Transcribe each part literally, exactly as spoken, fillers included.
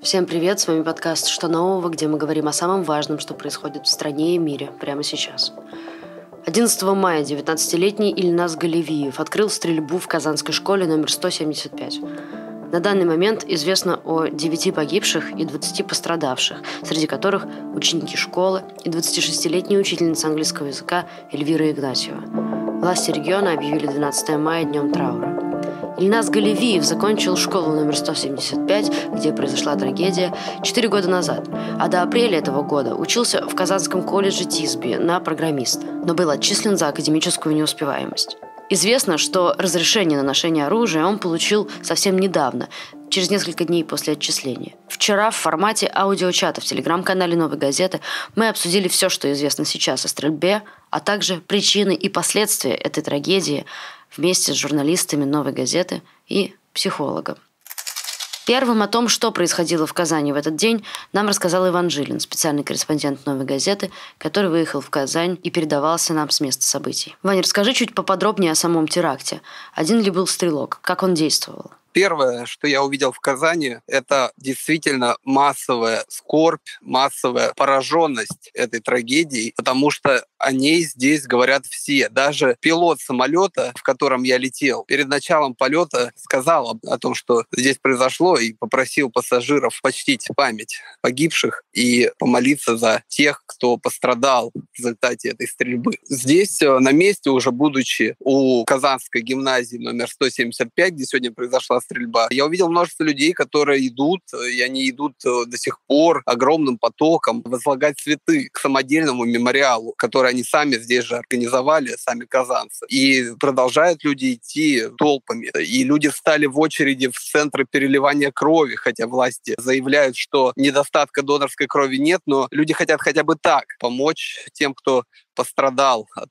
Всем привет, с вами подкаст «Что нового?», где мы говорим о самом важном, что происходит в стране и мире прямо сейчас. одиннадцатого мая девятнадцатилетний Ильназ Галявиев открыл стрельбу в казанской школе номер сто семьдесят пять. На данный момент известно о девяти погибших и двадцати пострадавших, среди которых ученики школы и двадцатишестилетняя учительница английского языка Эльвира Игнатьева. Власти региона объявили двенадцатого мая днем траура. Ильназ Галявиев закончил школу номер сто семьдесят пять, где произошла трагедия, четыре года назад, а до апреля этого года учился в Казанском колледже ТИСБИ на программиста, но был отчислен за академическую неуспеваемость. Известно, что разрешение на ношение оружия он получил совсем недавно, через несколько дней после отчисления. Вчера в формате аудиочата в телеграм-канале «Новой газеты» мы обсудили все, что известно сейчас о стрельбе, а также причины и последствия этой трагедии вместе с журналистами «Новой газеты» и психологом. Первым о том, что происходило в Казани в этот день, нам рассказал Иван Жилин, специальный корреспондент «Новой газеты», который выехал в Казань и передавался нам с места событий. Ваня, расскажи чуть поподробнее о самом теракте. Один ли был стрелок? Как он действовал? Первое, что я увидел в Казани, это действительно массовая скорбь, массовая пораженность этой трагедией, потому что о ней здесь говорят все. Даже пилот самолета, в котором я летел, перед началом полета сказал о том, что здесь произошло, и попросил пассажиров почтить память погибших и помолиться за тех, кто пострадал в результате этой стрельбы. Здесь, на месте, уже будучи у Казанской гимназии номер сто семьдесят пять, где сегодня произошла стрельба, я увидел множество людей, которые идут, и они идут до сих пор огромным потоком возлагать цветы к самодельному мемориалу, который они сами здесь же организовали, сами казанцы. И продолжают люди идти толпами. И люди встали в очереди в центры переливания крови, хотя власти заявляют, что недостатка донорской крови нет, но люди хотят хотя бы так помочь тем, кто пострадал от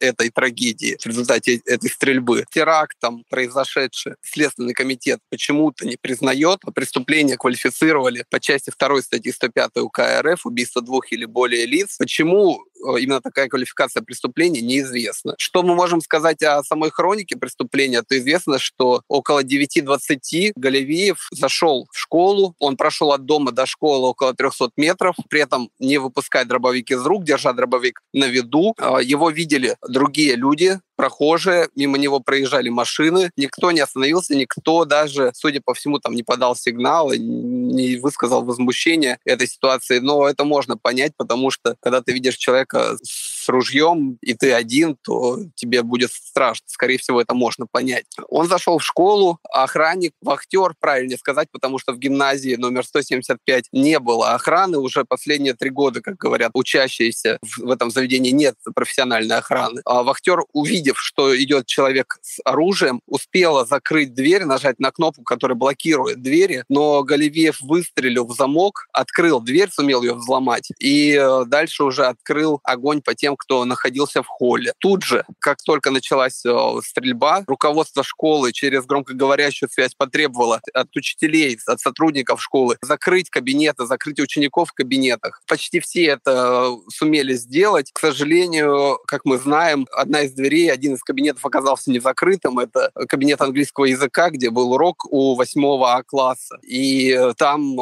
этой трагедии в результате этой стрельбы. Терактом произошедший Следственный комитет почему-то не признает. Преступление квалифицировали по части второй статьи сто пятой УК РФ «Убийство двух или более лиц». Почему именно такая квалификация преступления, неизвестно. Что мы можем сказать о самой хронике преступления? То известно, что около девяти двадцати Галявиев зашел в школу, он прошел от дома до школы около трехсот метров, при этом не выпуская дробовик из рук, держа дробовик на виду. Его видели другие люди, прохожие, мимо него проезжали машины, никто не остановился, никто даже, судя по всему, там не подал сигнала, не высказал возмущения этой ситуации. Но это можно понять, потому что когда ты видишь человека с ружьем, и ты один, то тебе будет страшно. Скорее всего, это можно понять. Он зашел в школу, охранник, вахтер, правильнее сказать, потому что в гимназии номер сто семьдесят пять не было охраны. Уже последние три года, как говорят учащиеся, в этом заведении нет профессиональной охраны. А вахтер, увидев, что идет человек с оружием, успела закрыть дверь, нажать на кнопку, которая блокирует двери, но Галявиев выстрелил в замок, открыл дверь, сумел ее взломать, и дальше уже открыл огонь по тем, кто находился в холле. Тут же, как только началась стрельба, руководство школы через громкоговорящую связь потребовало от учителей, от сотрудников школы закрыть кабинеты, закрыть учеников в кабинетах. Почти все это сумели сделать. К сожалению, как мы знаем, одна из дверей, один из кабинетов оказался незакрытым. Это кабинет английского языка, где был урок у восьмого А класса. И там,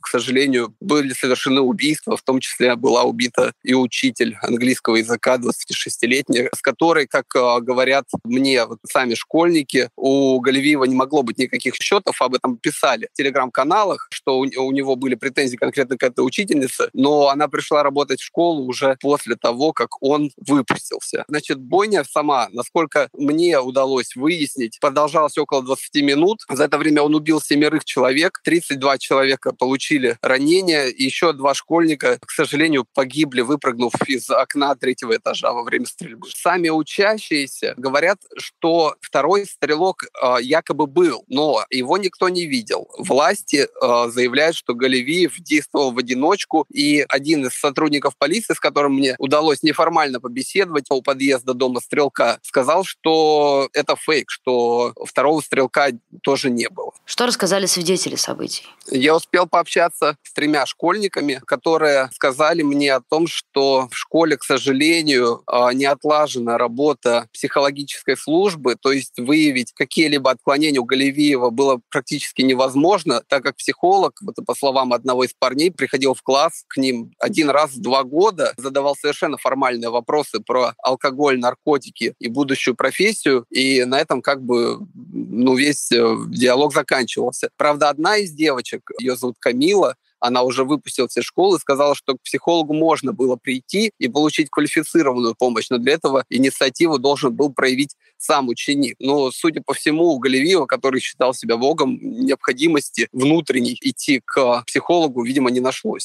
к сожалению, были совершены убийства, в том числе была убита и учитель английского языка, двадцатишестилетняя, с которой, как говорят мне вот сами школьники, у Галявиева не могло быть никаких счетов, об этом писали в телеграм-каналах, что у него были претензии конкретно к этой учительнице, но она пришла работать в школу уже после того, как он выпустился. Значит, бойня сама, насколько мне удалось выяснить, продолжалась около двадцати минут. За это время он убил семерых человек, тридцать два человека получили ранения, и еще два школьника, к сожалению, погибли, выпрыгнув из окна третьего этажа во время стрельбы. Сами учащиеся говорят, что второй стрелок э, якобы был, но его никто не видел. Власти э, заявляют, что Галявиев действовал в одиночку, и один из сотрудников полиции, с которым мне удалось неформально побеседовать у подъезда дома стрелка, сказал, что это фейк, что второго стрелка тоже не было. Что рассказали свидетели событий? Я успел пообщаться с тремя школьниками, которые сказали мне о том, что в школе, к сожалению, сожалению, не отлажена работа психологической службы, то есть выявить какие-либо отклонения у Галявиева было практически невозможно, так как психолог, вот по словам одного из парней, приходил в класс к ним один раз в два года, задавал совершенно формальные вопросы про алкоголь, наркотики и будущую профессию, и на этом как бы ну, весь диалог заканчивался. Правда, одна из девочек, ее зовут Камила, она уже выпустилась из школы, сказала, что к психологу можно было прийти и получить квалифицированную помощь, но для этого инициативу должен был проявить сам ученик. Но, судя по всему, у Галявиева, который считал себя богом, необходимости внутренней идти к психологу, видимо, не нашлось.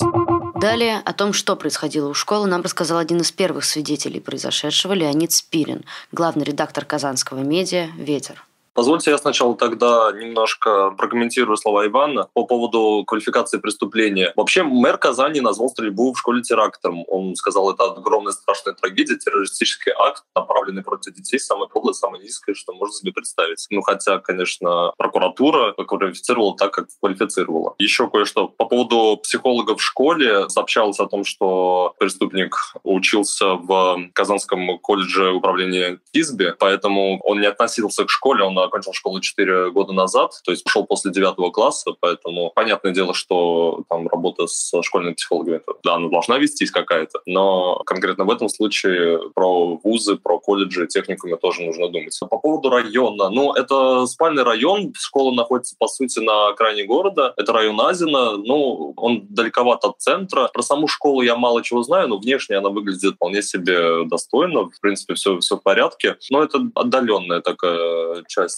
Далее о том, что происходило у школы, нам рассказал один из первых свидетелей произошедшего Леонид Спирин, главный редактор казанского медиа «Ветер». Позвольте, я сначала тогда немножко прокомментирую слова Ивана по поводу квалификации преступления. Вообще, мэр Казани назвал стрельбу в школе терактом. Он сказал, это огромная страшная трагедия, террористический акт, направленный против детей, самый подлый, самый низкий, что можно себе представить. Ну, хотя, конечно, прокуратура квалифицировала так, как квалифицировала. Еще кое-что. По поводу психолога в школе сообщалось о том, что преступник учился в Казанском колледже управления ТИСБИ, поэтому он не относился к школе, он окончил школу четыре года назад, то есть ушел после девятого класса, поэтому понятное дело, что там работа с школьными психологами, это, да, она должна вестись какая-то, но конкретно в этом случае про вузы, про колледжи, техникумы тоже нужно думать. По поводу района, ну, это спальный район, школа находится, по сути, на окраине города, это район Азина, ну, он далековат от центра. Про саму школу я мало чего знаю, но внешне она выглядит вполне себе достойно, в принципе, все, все в порядке, но это отдаленная такая часть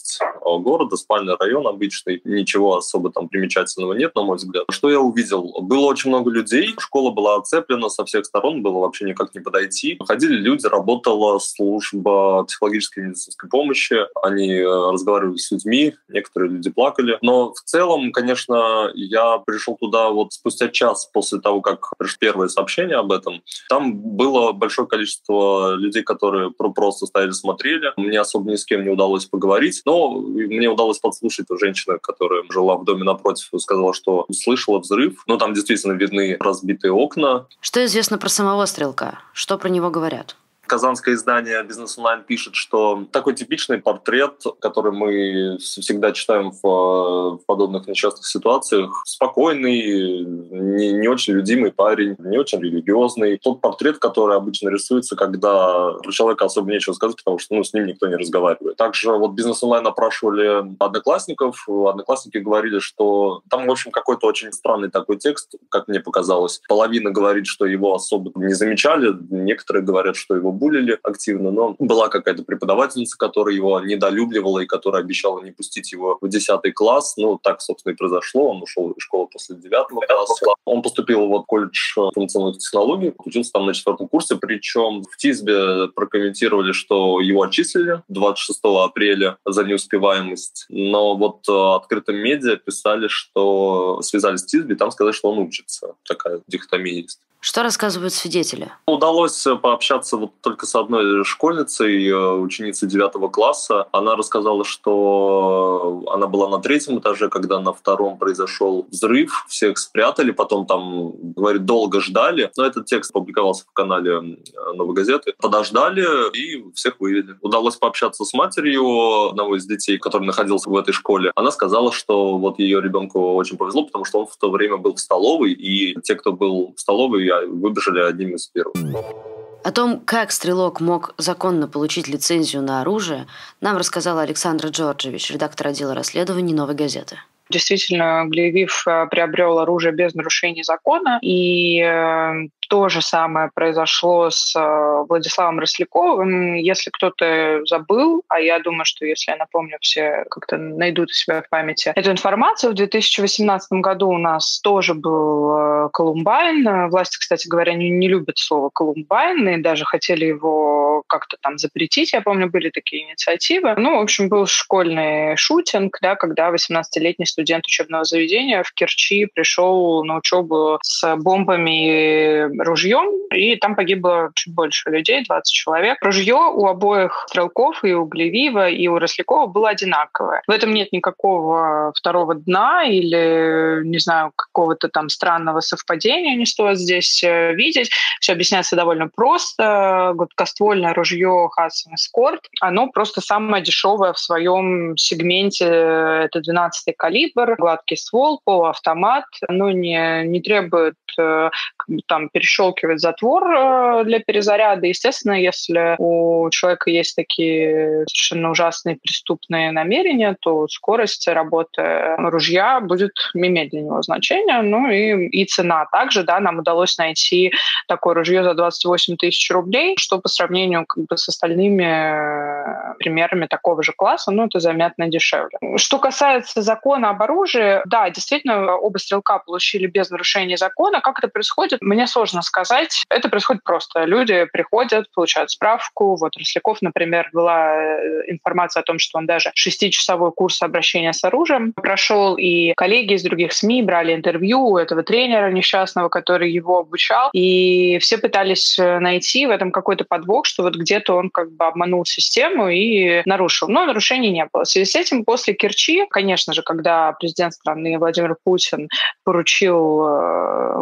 города, спальный район обычный, ничего особо там примечательного нет, на мой взгляд. Что я увидел? Было очень много людей, школа была оцеплена со всех сторон, было вообще никак не подойти. Ходили люди, работала служба психологической и медицинской помощи, они разговаривали с людьми, некоторые люди плакали. Но в целом, конечно, я пришел туда вот спустя час после того, как пришло первое сообщение об этом. Там было большое количество людей, которые просто стояли, смотрели. Мне особо ни с кем не удалось поговорить, но мне удалось подслушать у женщины, которая жила в доме напротив, сказала, что услышала взрыв. Но там действительно видны разбитые окна. Что известно про самого стрелка? Что про него говорят? Казанское издание «Бизнес онлайн» пишет, что такой типичный портрет, который мы всегда читаем в подобных несчастных ситуациях, спокойный, не, не очень любимый парень, не очень религиозный. Тот портрет, который обычно рисуется, когда про человека особо нечего сказать, потому что ну, с ним никто не разговаривает. Также вот «Бизнес онлайн» опрашивали одноклассников. Одноклассники говорили, что там, в общем, какой-то очень странный такой текст, как мне показалось. Половина говорит, что его особо не замечали, некоторые говорят, что его булили активно, но была какая-то преподавательница, которая его недолюбливала и которая обещала не пустить его в десятый класс. Ну, так, собственно, и произошло. Он ушел из школы после девятого класса. Он поступил в колледж функциональных технологий, учился там на четвертом курсе, причем в ТИСБе прокомментировали, что его отчислили двадцать шестого апреля за неуспеваемость. Но вот открытым медиа писали, что связались с ТИСБе, там сказали, что он учится. Такая дихотомия есть. Что рассказывают свидетели? Удалось пообщаться вот только с одной школьницей, ученицей девятого класса. Она рассказала, что она была на третьем этаже, когда на втором произошел взрыв. Всех спрятали, потом там, говорит, долго ждали. Но этот текст публиковался в канале «Новой газеты». Подождали и всех вывели. Удалось пообщаться с матерью одного из детей, который находился в этой школе. Она сказала, что вот ее ребенку очень повезло, потому что он в то время был в столовой, и те, кто был в столовой, выбежали одним из первых. О том, как стрелок мог законно получить лицензию на оружие, нам рассказала Александра Джорджевич, редактор отдела расследований «Новой газеты». Действительно, Галявиев приобрел оружие без нарушения закона, и то же самое произошло с Владиславом Росляковым. Если кто-то забыл, а я думаю, что, если я напомню, все как-то найдут у себя в памяти эту информацию, в две тысячи восемнадцатом году у нас тоже был Колумбайн. Власти, кстати говоря, не, не любят слово «Колумбайн», и даже хотели его как-то там запретить. Я помню, были такие инициативы. Ну, в общем, был школьный шутинг, да, когда восемнадцатилетний студент учебного заведения в Керчи пришел на учебу с бомбами ружьем, и там погибло чуть больше людей, двадцать человек. Ружье у обоих стрелков, и у Галявиева, и у Рослякова было одинаковое. В этом нет никакого второго дна или, не знаю, какого-то там странного совпадения не стоит здесь видеть. Все объясняется довольно просто. Гладкоствольное ружье Hassen Escort, оно просто самое дешевое в своем сегменте. Это двенадцатый калибр, гладкий ствол, полуавтомат. Оно не, не требует там перещелкивать затвор для перезаряда. Естественно, если у человека есть такие совершенно ужасные преступные намерения, то скорость работы ружья будет не иметь для него значения. Ну и, и цена также, да, нам удалось найти такое ружье за двадцать восемь тысяч рублей, что по сравнению как бы с остальными примерами такого же класса, ну это заметно дешевле. Что касается закона об оружии, да, действительно, оба стрелка получили без нарушения закона. Как это происходит, мне сложно сказать. Это происходит просто. Люди приходят, получают справку. Вот Росляков, например, была информация о том, что он даже шестичасовой курс обращения с оружием прошел, и коллеги из других СМИ брали интервью у этого тренера несчастного, который его обучал, и все пытались найти в этом какой-то подвох, что вот где-то он как бы обманул систему и нарушил. Но нарушений не было. В связи с этим после Керчи, конечно же, когда президент страны Владимир Путин поручил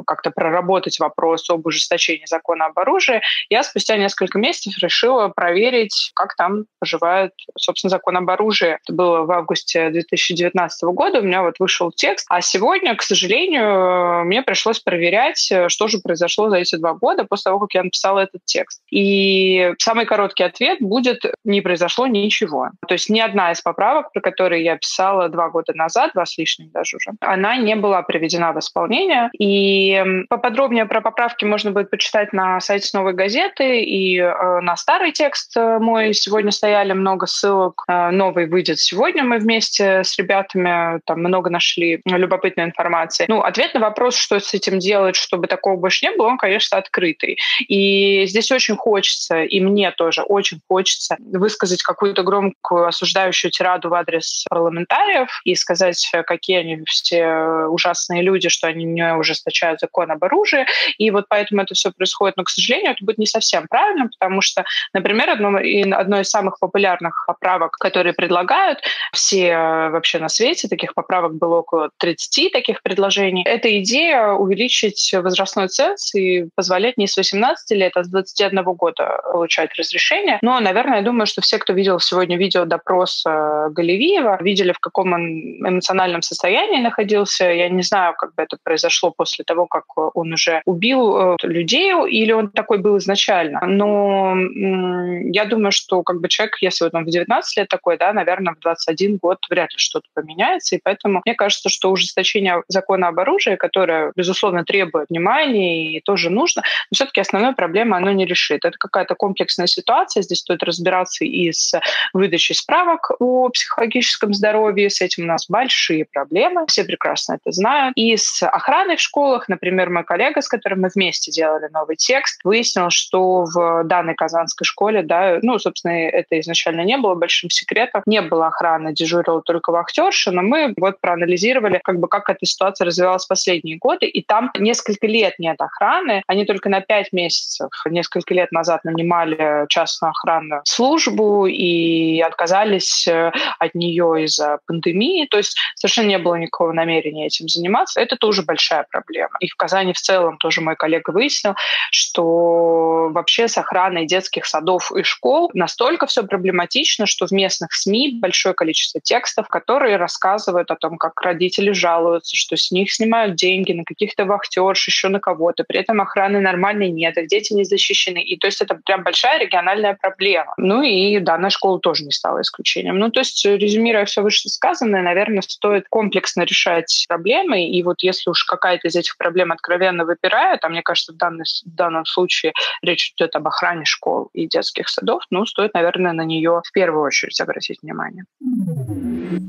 как-то проработать вопрос об ужесточении закона об оружии, я спустя несколько месяцев решила проверить, как там поживает, собственно, закон об оружии. Это было в августе две тысячи девятнадцатого года, у меня вот вышел текст, а сегодня, к сожалению, мне пришлось проверять, что же произошло за эти два года после того, как я написала этот текст. И самый короткий ответ будет: не произошло ничего. То есть ни одна из поправок, про которые я писала два года назад, два с лишним даже уже, она не была приведена в исполнение. И поподробнее про поправки можно будет почитать на сайте «Новой газеты» и на старый текст мой. Сегодня стояли много ссылок. Новый выйдет сегодня. Мы вместе с ребятами там много нашли любопытной информации. Ну, ответ на вопрос, что с этим делать, чтобы такого больше не было, он, конечно, открытый. И здесь очень хочется, и мне тоже очень хочется высказать какую-то громкую осуждающую тираду в адрес парламентариев и сказать, какие они все ужасные люди, что они не ужесточают закон об оружии. И вот поэтому это все происходит. Но, к сожалению, это будет не совсем правильно, потому что, например, одно, одно из самых популярных поправок, которые предлагают все вообще на свете, таких поправок было около тридцати таких предложений, это идея увеличить возрастной ценз и позволять не с восемнадцати лет, а с двадцати одного года получать разрешение. Но, наверное, я думаю, что все, кто видел сегодня видео допрос Галявиева, видели, в каком он эмоциональном состоянии находился. Я не знаю, как бы это произошло после того, как он уже убил людей, или он такой был изначально. Но м- я думаю, что как бы человек, если вот он в девятнадцать лет такой, да, наверное, в двадцать один год вряд ли что-то поменяется. И поэтому мне кажется, что ужесточение закона об оружии, которое, безусловно, требует внимания и тоже нужно, но все-таки основной проблемы оно не решит. Это какая-то комплексная ситуация. Здесь стоит разбираться и с выдачей справок о психологическом здоровье. С этим у нас большие проблемы. Все прекрасно это знают. И с охраной в школах. Например, мой коллега, с которым мы вместе делали новый текст, выяснил, что в данной казанской школе, да, ну, собственно, это изначально не было большим секретом, не было охраны, дежурила только вахтерша, но мы вот проанализировали, как бы, как эта ситуация развивалась в последние годы, и там несколько лет нет охраны, они только на пять месяцев, несколько лет назад нанимали частную охранную службу и отказались от нее из-за пандемии, то есть совершенно не было никакого намерения этим заниматься, это тоже большая проблема. И в Казани в целом тоже мой коллега выяснил, что вообще с охраной детских садов и школ настолько все проблематично, что в местных СМИ большое количество текстов, которые рассказывают о том, как родители жалуются, что с них снимают деньги на каких-то вахтерш, еще на кого-то, при этом охраны нормальной нет, их дети не защищены. И то есть это прям большая региональная проблема. Ну и данная школа тоже не стала исключением. Ну то есть, резюмируя все вышесказанное, наверное, стоит комплексно решать проблемы, и вот если уж какая-то из этих проблем откровенно выпирает, а мне кажется, в, данный, в данном случае речь идет об охране школ и детских садов, ну, стоит, наверное, на нее в первую очередь обратить внимание.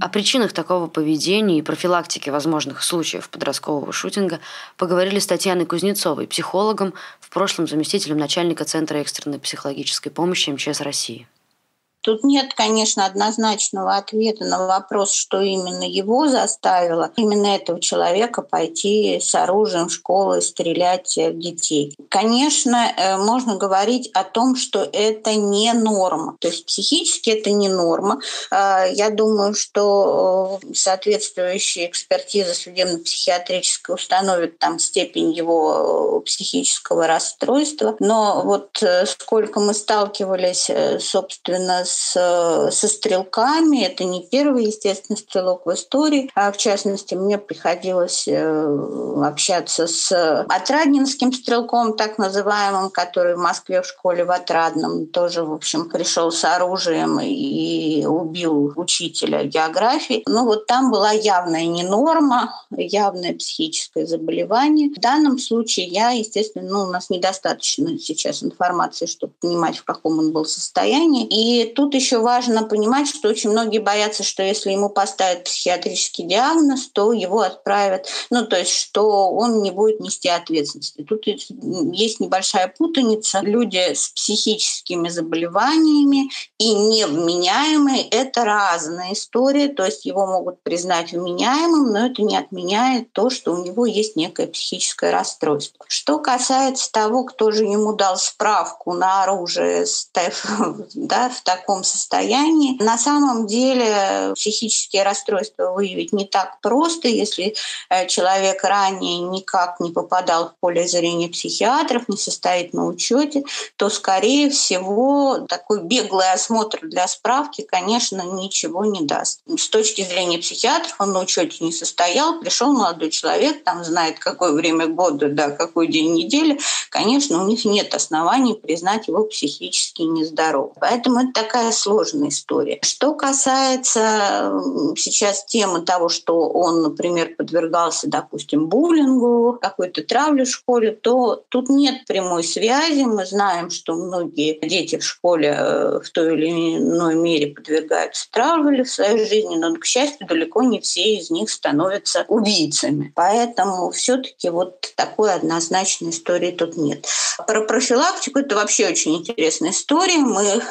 О причинах такого поведения и профилактике возможных случаев подросткового шутинга поговорили с Татьяной Кузнецовой, психологом, в прошлом заместителем начальника Центра экстренной психологической помощи эм че эс России. Тут нет, конечно, однозначного ответа на вопрос, что именно его заставило, именно этого человека пойти с оружием в школу и стрелять в детей. Конечно, можно говорить о том, что это не норма. То есть психически это не норма. Я думаю, что соответствующая экспертиза судебно-психиатрическая установит там степень его психического расстройства. Но вот сколько мы сталкивались, собственно, С, со стрелками. Это не первый, естественно, стрелок в истории. А в частности, мне приходилось общаться с отрадненским стрелком, так называемым, который в Москве в школе в Отрадном тоже, в общем, пришел с оружием и убил учителя географии. Ну вот там была явная не норма, явное психическое заболевание. В данном случае я, естественно, ну, у нас недостаточно сейчас информации, чтобы понимать, в каком он был состоянии. И тут еще важно понимать, что очень многие боятся, что если ему поставят психиатрический диагноз, то его отправят, ну, то есть, что он не будет нести ответственности. Тут есть небольшая путаница. Люди с психическими заболеваниями и невменяемые – это разная история, то есть его могут признать вменяемым, но это не отменяет то, что у него есть некое психическое расстройство. Что касается того, кто же ему дал справку на оружие, да, в таком состоянии. На самом деле психические расстройства выявить не так просто, если человек ранее никак не попадал в поле зрения психиатров, не состоит на учете, то, скорее всего, такой беглый осмотр для справки, конечно, ничего не даст. С точки зрения психиатров он на учете не состоял, пришел молодой человек, там знает, какое время года, да, какой день недели. Конечно, у них нет оснований признать его психически нездоровым. Поэтому это такая сложная история. Что касается сейчас темы того, что он, например, подвергался, допустим, буллингу, какой-то травле в школе, то тут нет прямой связи. Мы знаем, что многие дети в школе в той или иной мере подвергаются травле в своей жизни, но, к счастью, далеко не все из них становятся убийцами. Поэтому все-таки вот такой однозначной истории тут нет. Про профилактику — это вообще очень интересная история. Мы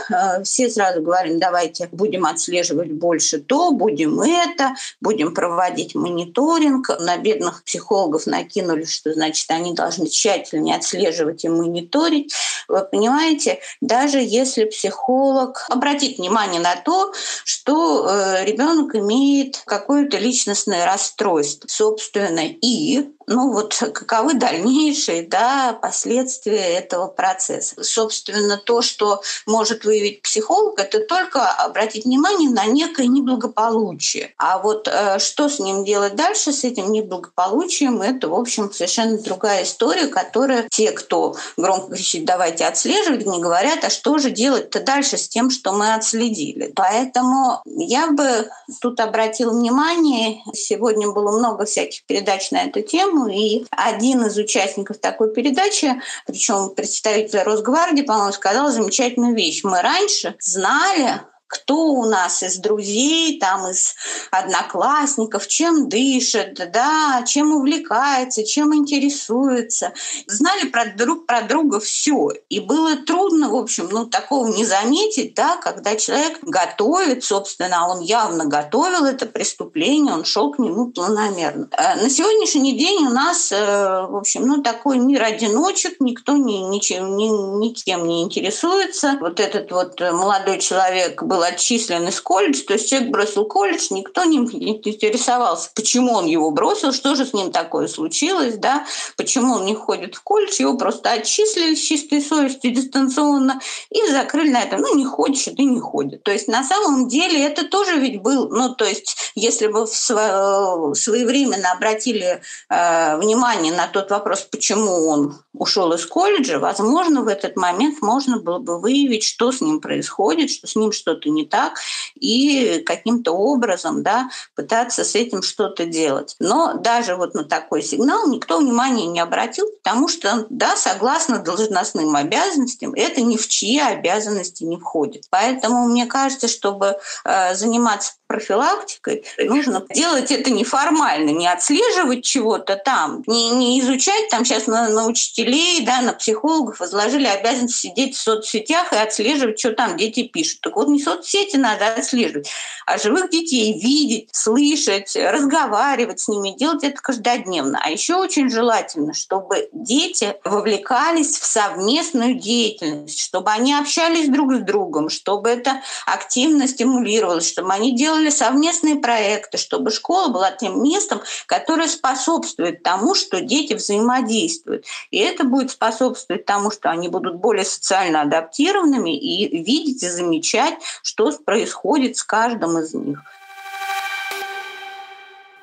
все сразу говорили, давайте будем отслеживать больше то, будем это, будем проводить мониторинг. На бедных психологов накинули, что значит они должны тщательнее отслеживать и мониторить. Вы понимаете, даже если психолог обратит внимание на то, что ребенок имеет какое-то личностное расстройство, собственно, и... Ну вот каковы дальнейшие, да, последствия этого процесса? Собственно, то, что может выявить психолог, это только обратить внимание на некое неблагополучие. А вот что с ним делать дальше, с этим неблагополучием, это, в общем, совершенно другая история, которая те, кто громко кричит, давайте отслеживать, не говорят, а что же делать-то дальше с тем, что мы отследили. Поэтому я бы тут обратила внимание, сегодня было много всяких передач на эту тему, и один из участников такой передачи, причем представитель Росгвардии, по-моему, сказал замечательную вещь. Мы раньше знали, кто у нас из друзей, там, из одноклассников, чем дышит, да, чем увлекается, чем интересуется. Знали про друг про друга все. И было трудно, в общем, ну, такого не заметить, да, когда человек готовит, собственно, он явно готовил это преступление, он шел к нему планомерно. На сегодняшний день у нас, в общем, ну, такой мир одиночек, никто ни, ничем, ни, никем не интересуется. Вот этот вот молодой человек был отчислен из колледжа, то есть человек бросил колледж, никто не интересовался, почему он его бросил, что же с ним такое случилось, да, почему он не ходит в колледж, его просто отчислили с чистой совестью дистанционно и закрыли на этом, ну, не ходишь, и ты не ходишь. То есть на самом деле это тоже ведь был, ну, то есть если бы в свое, своевременно обратили э, внимание на тот вопрос, почему он ушел из колледжа, возможно, в этот момент можно было бы выявить, что с ним происходит, что с ним что-то не так, и каким-то образом, да, пытаться с этим что-то делать. Но даже вот на такой сигнал никто внимания не обратил, потому что, да, согласно должностным обязанностям, это ни в чьи обязанности не входит. Поэтому мне кажется, чтобы э, заниматься профилактикой, двигаться. Нужно делать это неформально, не отслеживать чего-то там, не, не изучать там сейчас на, на учителей, да, на психологов возложили обязанность сидеть в соцсетях и отслеживать, что там дети пишут. Так вот, не соцсети надо отслеживать, а живых детей видеть, слышать, разговаривать с ними, делать это каждодневно. А еще очень желательно, чтобы дети вовлекались в совместную деятельность, чтобы они общались друг с другом, чтобы это активно стимулировалось, чтобы они делали совместные проекты, чтобы школа была тем местом, которое способствует тому, что дети взаимодействуют. И это будет способствовать тому, что они будут более социально адаптированными и видеть и замечать, что происходит с каждым из них.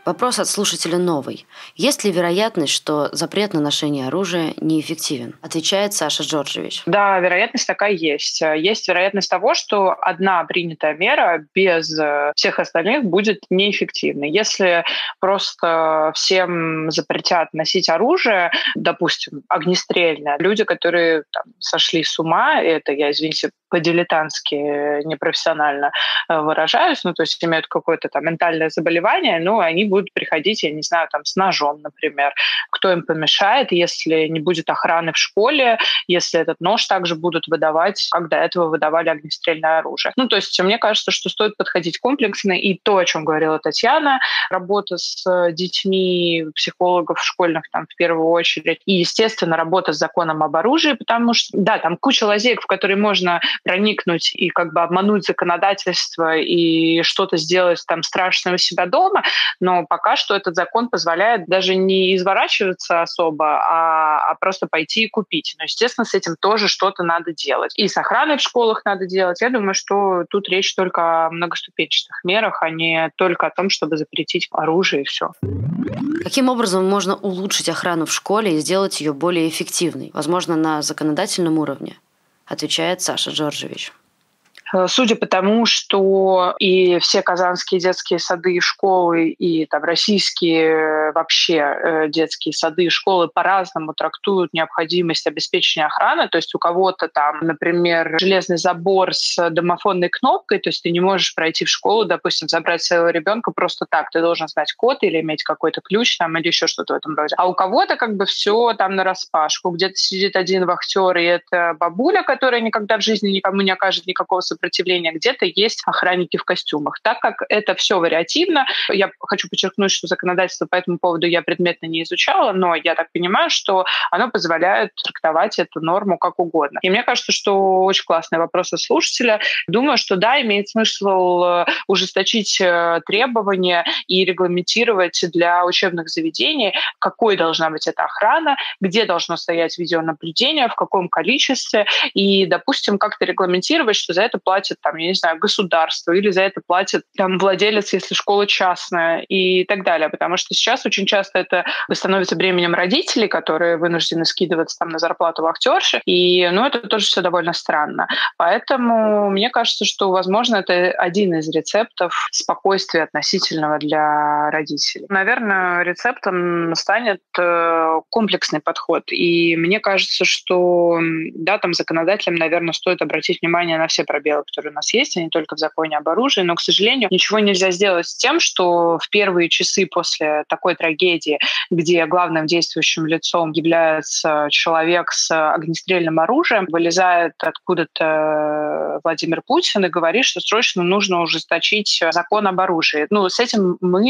Вопрос от слушателя новый. Есть ли вероятность, что запрет на ношение оружия неэффективен? Отвечает Саша Джорджевич. Да, вероятность такая есть. Есть вероятность того, что одна принятая мера без всех остальных будет неэффективной. Если просто всем запретят носить оружие, допустим, огнестрельное, люди, которые там, сошли с ума, это я, извините, по-дилетантски непрофессионально выражаюсь, ну, то есть имеют какое-то там ментальное заболевание, ну, они будут будут приходить, я не знаю, там, с ножом, например. Кто им помешает, если не будет охраны в школе, если этот нож также будут выдавать, как до этого выдавали огнестрельное оружие. Ну, то есть мне кажется, что стоит подходить комплексно, и то, о чем говорила Татьяна, работа с детьми, психологов школьных там в первую очередь, и, естественно, работа с законом об оружии, потому что, да, там куча лазеек, в которые можно проникнуть и как бы обмануть законодательство и что-то сделать там страшное у себя дома, но пока что этот закон позволяет даже не изворачиваться особо, а, а просто пойти и купить. Но, естественно, с этим тоже что-то надо делать. И с охраной в школах надо делать. Я думаю, что тут речь только о многоступенчатых мерах, а не только о том, чтобы запретить оружие и все. Каким образом можно улучшить охрану в школе и сделать ее более эффективной? Возможно, на законодательном уровне, отвечает Саша Джорджевич. Судя по тому, что и все казанские детские сады и школы, и там, российские вообще детские сады и школы по-разному трактуют необходимость обеспечения охраны, то есть у кого-то там, например, железный забор с домофонной кнопкой, то есть ты не можешь пройти в школу, допустим, забрать своего ребенка просто так, ты должен знать код или иметь какой-то ключ там, или еще что-то в этом роде. А у кого-то как бы все там нараспашку, где-то сидит один вахтер, и это бабуля, которая никогда в жизни никому не окажет никакого сопротивления, сопротивления, где-то есть охранники в костюмах. Так как это все вариативно, я хочу подчеркнуть, что законодательство по этому поводу я предметно не изучала, но я так понимаю, что оно позволяет трактовать эту норму как угодно. И мне кажется, что очень классный вопрос от слушателя. Думаю, что да, имеет смысл ужесточить требования и регламентировать для учебных заведений, какой должна быть эта охрана, где должно стоять видеонаблюдение, в каком количестве, и, допустим, как-то регламентировать, что за это платит, там, я не знаю, государство, или за это платит там, владелец, если школа частная, и так далее. Потому что сейчас очень часто это становится бременем родителей, которые вынуждены скидываться там, на зарплату вахтерши, и ну, это тоже все довольно странно. Поэтому мне кажется, что, возможно, это один из рецептов спокойствия относительного для родителей. Наверное, рецептом станет комплексный подход, и мне кажется, что да, там законодателям, наверное, стоит обратить внимание на все проблемы, которые у нас есть, а не только в законе об оружии. Но, к сожалению, ничего нельзя сделать с тем, что в первые часы после такой трагедии, где главным действующим лицом является человек с огнестрельным оружием, вылезает откуда-то Владимир Путин и говорит, что срочно нужно ужесточить закон об оружии. Ну, с этим мы,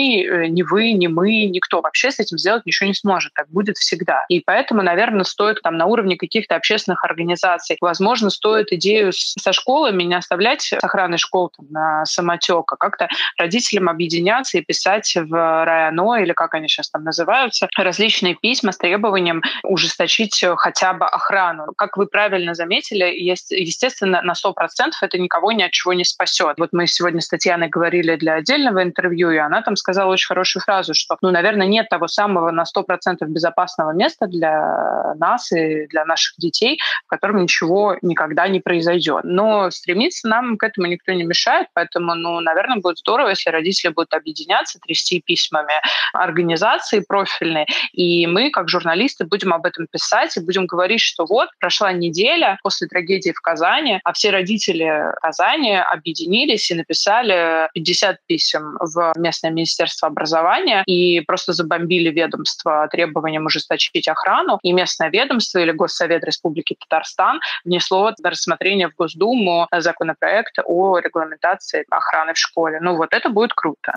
ни вы, ни мы, никто вообще с этим сделать ничего не сможет. Так будет всегда. И поэтому, наверное, стоит там на уровне каких-то общественных организаций. Возможно, стоит идею со школами не оставлять с охраной школ там, на самотек, а как-то родителям объединяться и писать в районо, или как они сейчас там называются, различные письма с требованием ужесточить хотя бы охрану. Как вы правильно заметили, есть, естественно, на сто процентов это никого ни от чего не спасет. Вот мы сегодня с Татьяной говорили для отдельного интервью, и она там сказала очень хорошую фразу, что, ну, наверное, нет того самого на сто процентов безопасного места для нас и для наших детей, в котором ничего никогда не произойдет. Но стремиться объединиться, нам к этому никто не мешает, поэтому, ну, наверное, будет здорово, если родители будут объединяться, трясти письмами организации профильные, и мы, как журналисты, будем об этом писать и будем говорить, что вот, прошла неделя после трагедии в Казани, а все родители Казани объединились и написали пятьдесят писем в местное министерство образования и просто забомбили ведомство требованием ужесточить охрану, и местное ведомство или Госсовет Республики Татарстан внесло на рассмотрение в Госдуму законопроект о регламентации охраны в школе. Ну вот это будет круто.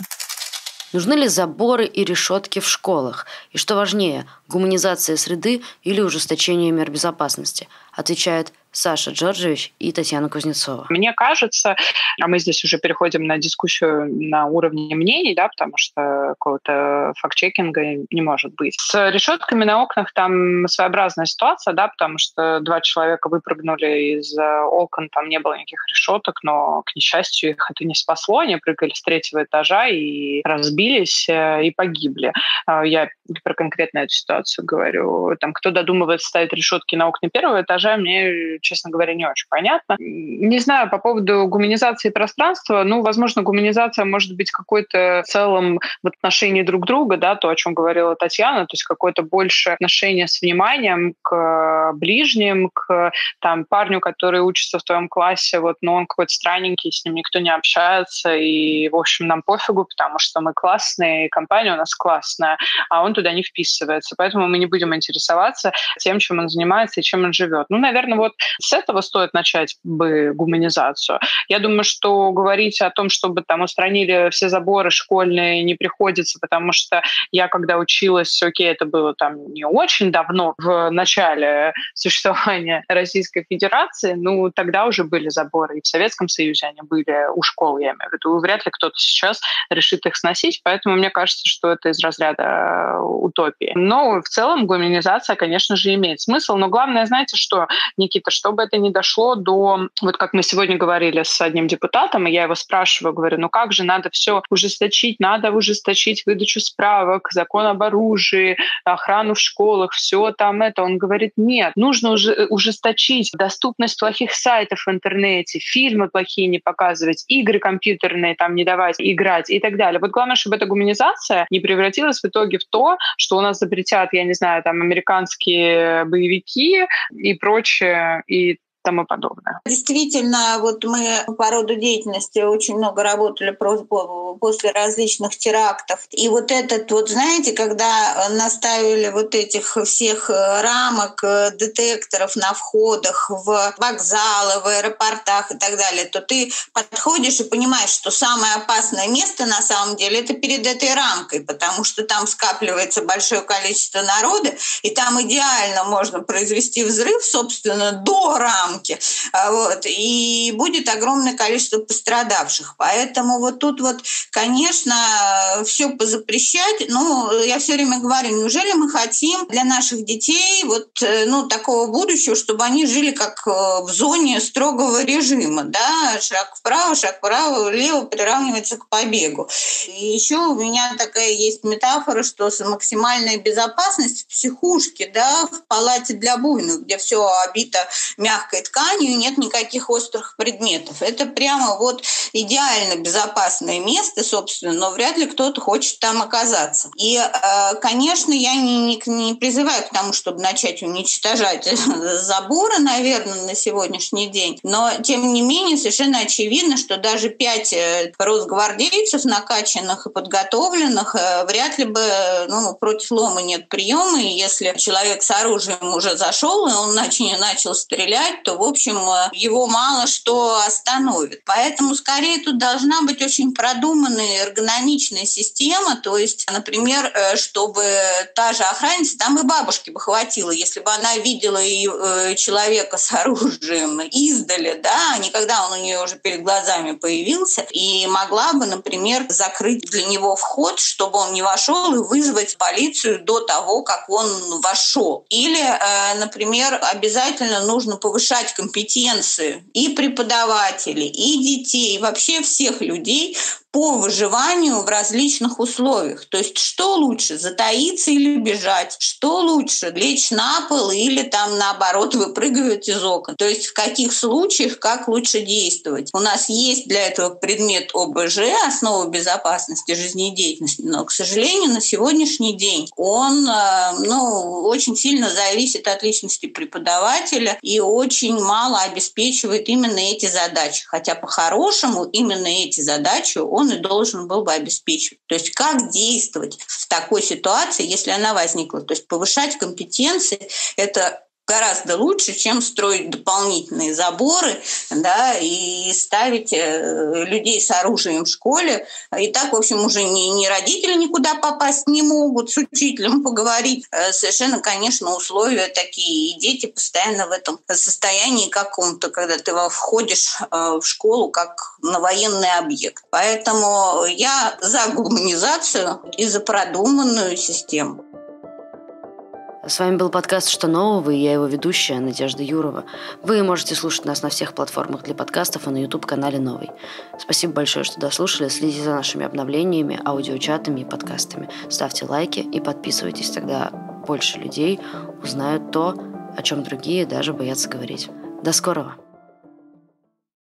Нужны ли заборы и решетки в школах? И что важнее, гуманизация среды или ужесточение мер безопасности? Отвечает Саша Джорджевич и Татьяна Кузнецова. Мне кажется, а мы здесь уже переходим на дискуссию на уровне мнений, да, потому что какого-то факт-чекинга не может быть. С решетками на окнах там своеобразная ситуация, да, потому что два человека выпрыгнули из окон, там не было никаких решеток, но, к несчастью, их это не спасло. Они прыгали с третьего этажа и разбились, и погибли. Я про конкретно эту ситуацию говорю. Там, кто додумывает ставить решетки на окна первого этажа, мне, честно говоря, не очень понятно. Не знаю по поводу гуманизации пространства. Ну, возможно, гуманизация может быть какой-то в целом в отношении друг друга, да, то, о чем говорила Татьяна, то есть какое-то больше отношение с вниманием к ближним, к там, парню, который учится в твоем классе, вот, но он какой-то странненький, с ним никто не общается, и, в общем, нам пофигу, потому что мы классные, и компания у нас классная, а он туда не вписывается. Поэтому мы не будем интересоваться тем, чем он занимается и чем он живет. Ну, наверное, вот с этого стоит начать бы гуманизацию. Я думаю, что говорить о том, чтобы там устранили все заборы школьные, не приходится, потому что я, когда училась, окей, это было там не очень давно, в начале существования Российской Федерации, ну, тогда уже были заборы, и в Советском Союзе они были, у школ, я имею в виду, вряд ли кто-то сейчас решит их сносить, поэтому мне кажется, что это из разряда утопии. Но в целом гуманизация, конечно же, имеет смысл, но главное, знаете, что, Никита, чтобы это не дошло до... Вот как мы сегодня говорили с одним депутатом, и я его спрашиваю, говорю, ну как же, надо все ужесточить, надо ужесточить выдачу справок, закон об оружии, охрану в школах, все там это. Он говорит, нет, нужно уже ужесточить доступность плохих сайтов в интернете, фильмы плохие не показывать, игры компьютерные там не давать играть и так далее. Вот главное, чтобы эта гуманизация не превратилась в итоге в то, что у нас запретят, я не знаю, там американские боевики и прочее, и тому подобное. Действительно, вот мы по роду деятельности очень много работали после различных терактов. И вот этот, вот знаете, когда наставили вот этих всех рамок, детекторов на входах в вокзалы, в аэропортах и так далее, то ты подходишь и понимаешь, что самое опасное место на самом деле это перед этой рамкой, потому что там скапливается большое количество народа, и там идеально можно произвести взрыв, собственно, до рамки. Вот. И будет огромное количество пострадавших. Поэтому вот тут вот, конечно, все позапрещать. Ну, я все время говорю, неужели мы хотим для наших детей вот, ну, такого будущего, чтобы они жили как в зоне строгого режима, да? Шаг вправо, шаг вправо, влево приравнивается к побегу. И еще у меня такая есть метафора, что максимальная безопасность в психушке, да, в палате для буйных, где все обито мягко тканью, нет никаких острых предметов. Это прямо вот идеально безопасное место, собственно, но вряд ли кто-то хочет там оказаться. И, конечно, я не, не призываю к тому, чтобы начать уничтожать заборы, наверное, на сегодняшний день, но, тем не менее, совершенно очевидно, что даже пять росгвардейцев, накачанных и подготовленных, вряд ли бы, ну, против лома нет приема, и если человек с оружием уже зашел, и он начал стрелять, то, в общем, его мало что остановит. Поэтому, скорее, тут должна быть очень продуманная эргономичная система, то есть, например, чтобы та же охранница, там и бабушки бы хватило, если бы она видела и человека с оружием издали, да, а не когда он у нее уже перед глазами появился, и могла бы, например, закрыть для него вход, чтобы он не вошел, и вызвать полицию до того, как он вошел. Или, например, обязательно нужно повышать повышать компетенции и преподавателей, и детей, и вообще всех людей по выживанию в различных условиях. То есть что лучше, затаиться или бежать? Что лучше, лечь на пол или там наоборот выпрыгивать из окон? То есть в каких случаях как лучше действовать? У нас есть для этого предмет о бэ жэ, основа безопасности жизнедеятельности, но, к сожалению, на сегодняшний день он ну, очень сильно зависит от личности преподавателя и очень мало обеспечивает именно эти задачи. Хотя по-хорошему именно эти задачи он и должен был бы обеспечивать. То есть как действовать в такой ситуации, если она возникла? То есть повышать компетенции – это гораздо лучше, чем строить дополнительные заборы, да, и ставить людей с оружием в школе. И так, в общем, уже ни, ни родители никуда попасть не могут, с учителем поговорить. Совершенно, конечно, условия такие. И дети постоянно в этом состоянии каком-то, когда ты входишь в школу как на военный объект. Поэтому я за гуманизацию и за продуманную систему. С вами был подкаст «Что нового» и я его ведущая Надежда Юрова. Вы можете слушать нас на всех платформах для подкастов и на YouTube-канале «Новый». Спасибо большое, что дослушали. Следите за нашими обновлениями, аудиочатами и подкастами. Ставьте лайки и подписывайтесь, тогда больше людей узнают то, о чем другие даже боятся говорить. До скорого!